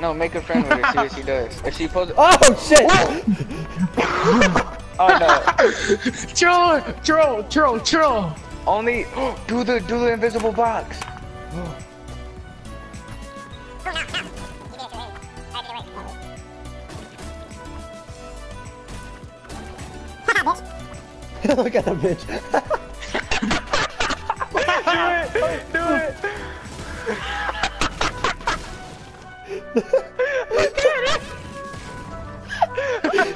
No, make a friend with her, see what she does. If she pulls- Oh shit! Oh no. Troll! Only- do the invisible box! Look at that bitch. Do it.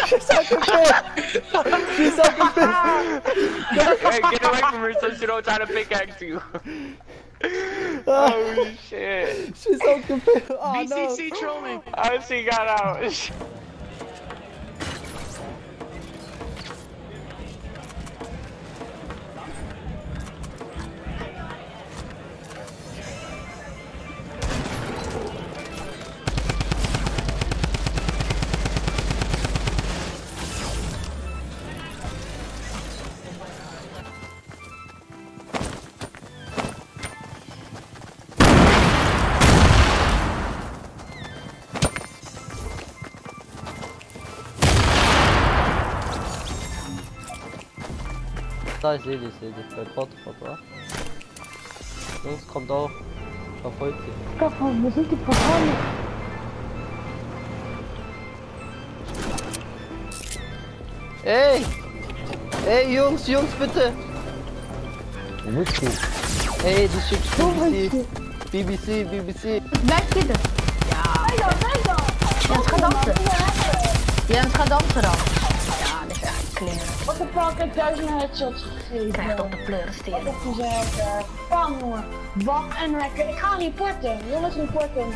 She's out the fish. Hey, get away from her so she don't try to pickaxe you. Oh shit. She's so confused. Oh, BCC no. Trolling. Oh, she got out. Da, ich seh dich, dein Portfort, oder? Jungs, kommt auch, verfolgt dich. Kaffa, wo sind die Portale? Ey! Ey, Jungs, bitte! Wo bist du? Ey, du schickst BBC! Bleib bitte! Ja! Sei doch! Wir haben es gerade aufgeraut! Wat een pak, ik heb 1000 headshots gegeven. Krijg op de pleurensteren. Wat een gezellige. Bam hoor. Wat een lekker. Ik ga reporten. Jongens, reporten.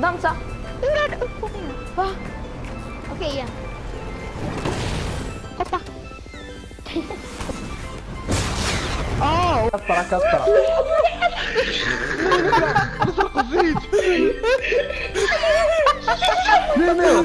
Danza. Okay, yeah. Hoppa. Oh! Capa. Não,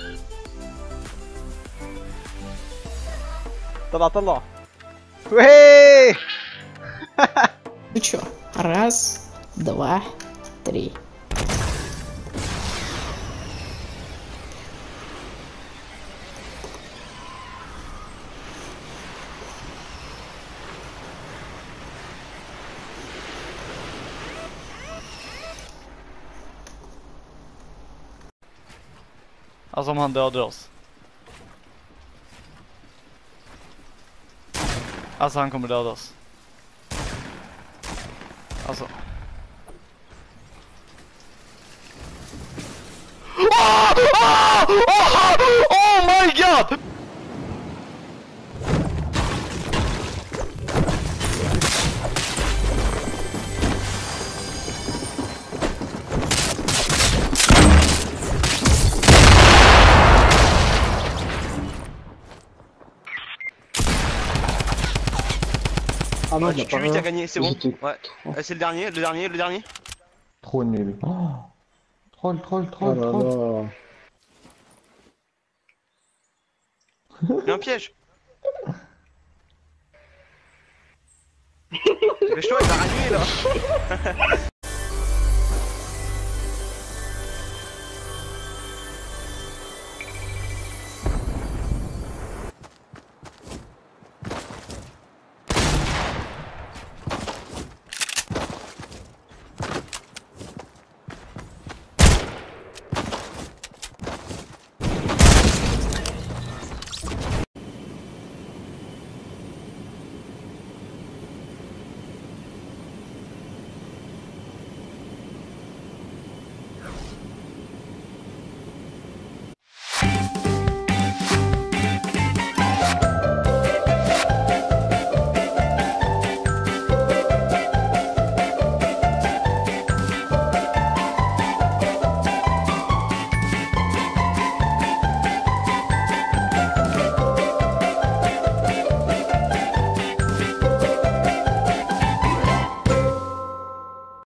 طلع وي Ну чё, раз, два, три. А zaman dödras. Alltså han kommer dödas. Alltså. Oh my god! non, il a pas rien. T'as gagné, c'est bon. Ouais. C'est le dernier, le dernier, le dernier. Trop nul. Oh. Troll, troll, troll, oh troll. Il y a un piège. Dépêche-toi, il va rallier là.